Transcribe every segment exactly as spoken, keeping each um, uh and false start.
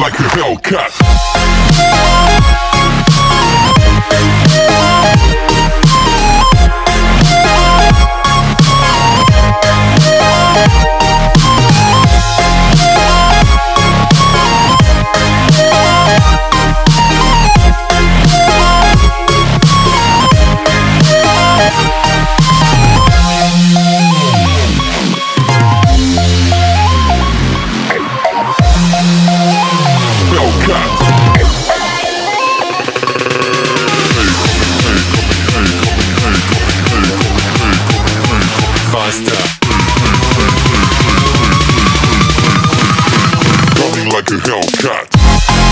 like a Hellcat. Like a Hellcat. Coming like a hell.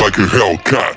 Like a Hellcat.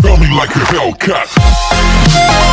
Tell me like a Hellcat.